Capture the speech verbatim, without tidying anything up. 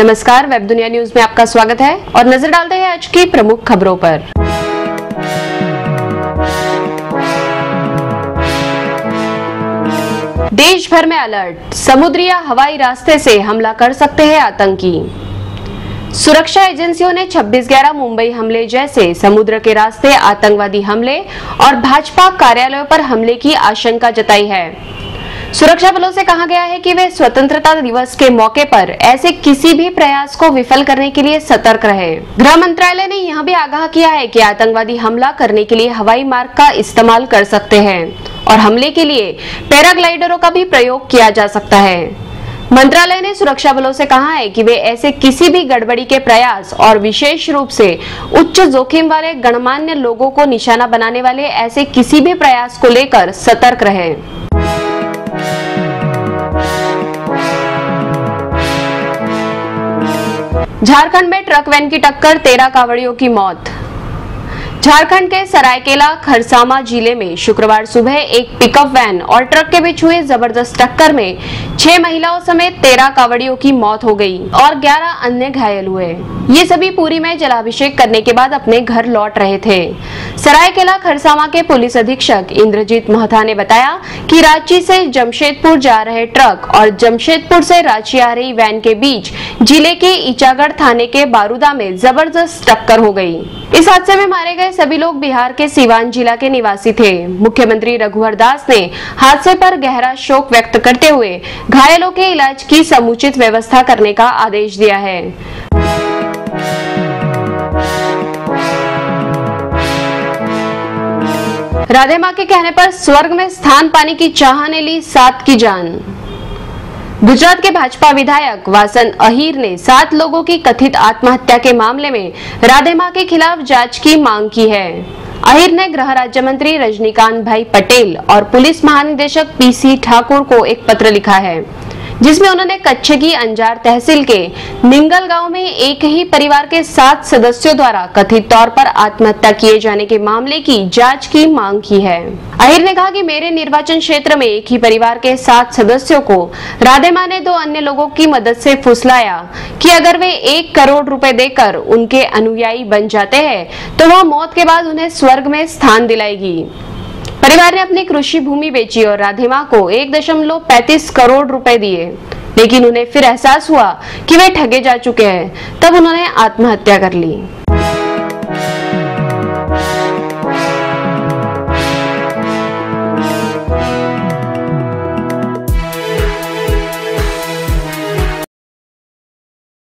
नमस्कार, वेब दुनिया न्यूज में आपका स्वागत है और नजर डालते हैं आज की प्रमुख खबरों पर। देश भर में अलर्ट, समुद्री या हवाई रास्ते से हमला कर सकते हैं आतंकी। सुरक्षा एजेंसियों ने छब्बीस ग्यारह मुंबई हमले जैसे समुद्र के रास्ते आतंकवादी हमले और भाजपा कार्यालयों पर हमले की आशंका जताई है। सुरक्षा बलों से कहा गया है कि वे स्वतंत्रता दिवस के मौके पर ऐसे किसी भी प्रयास को विफल करने के लिए सतर्क रहे। गृह मंत्रालय ने यह भी आगाह किया है कि आतंकवादी हमला करने के लिए हवाई मार्ग का इस्तेमाल कर सकते हैं और हमले के लिए पैराग्लाइडरों का भी प्रयोग किया जा सकता है। मंत्रालय ने सुरक्षा बलों से कहा है कि वे ऐसे किसी भी गड़बड़ी के प्रयास और विशेष रूप से उच्च जोखिम वाले गणमान्य लोगों को निशाना बनाने वाले ऐसे किसी भी प्रयास को लेकर सतर्क रहे। झारखंड में ट्रक वैन की टक्कर, तेरह कांवड़ियों की मौत। झारखंड के सरायकेला खरसावां जिले में शुक्रवार सुबह एक पिकअप वैन और ट्रक के बीच हुई जबरदस्त टक्कर में छह महिलाओं समेत तेरह कांवड़ियों की मौत हो गई और ग्यारह अन्य घायल हुए। ये सभी पूरी में जलाभिषेक करने के बाद अपने घर लौट रहे थे। सरायकेला खरसावां के पुलिस अधीक्षक इंद्रजीत महथाने ने बताया कि रांची से जमशेदपुर जा रहे ट्रक और जमशेदपुर से रांची आ रही वैन के बीच जिले के ईचागढ़ थाने के बारूदा में जबरदस्त टक्कर हो गयी। इस हादसे में मारे गए सभी लोग बिहार के सीवान जिला के निवासी थे। मुख्यमंत्री रघुवर दास ने हादसे पर गहरा शोक व्यक्त करते हुए घायलों के इलाज की समुचित व्यवस्था करने का आदेश दिया है। राधे मां के कहने पर स्वर्ग में स्थान पाने की चाह ने ली सात की जान। गुजरात के भाजपा विधायक वासन अहीर ने सात लोगों की कथित आत्महत्या के मामले में राधे मां के खिलाफ जांच की मांग की है। अहीर ने गृह राज्य मंत्री रजनीकांत भाई पटेल और पुलिस महानिदेशक पीसी ठाकुर को एक पत्र लिखा है, जिसमें उन्होंने कच्छगी अंजार तहसील के निंगल गांव में एक ही परिवार के सात सदस्यों द्वारा कथित तौर पर आत्महत्या किए जाने के मामले की जांच की मांग की है। अहीर ने कहा कि मेरे निर्वाचन क्षेत्र में एक ही परिवार के सात सदस्यों को राधे मां ने दो अन्य लोगों की मदद से फुसलाया कि अगर वे एक करोड़ रुपए देकर उनके अनुयायी बन जाते हैं तो वह मौत के बाद उन्हें स्वर्ग में स्थान दिलाएगी। परिवार ने अपनी कृषि भूमि बेची और राधे मां को एक दशमलव पैंतीस करोड़ रुपए दिए, लेकिन उन्हें फिर एहसास हुआ कि वे ठगे जा चुके हैं, तब उन्होंने आत्महत्या कर ली।